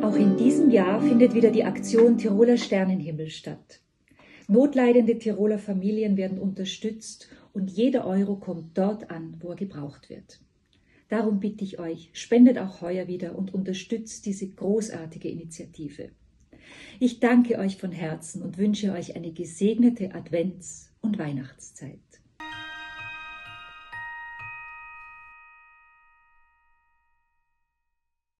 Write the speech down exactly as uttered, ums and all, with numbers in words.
Auch in diesem Jahr findet wieder die Aktion Tiroler Sternenhimmel statt. Notleidende Tiroler Familien werden unterstützt und jeder Euro kommt dort an, wo er gebraucht wird. Darum bitte ich euch, spendet auch heuer wieder und unterstützt diese großartige Initiative. Ich danke euch von Herzen und wünsche euch eine gesegnete Advents- und Weihnachtszeit.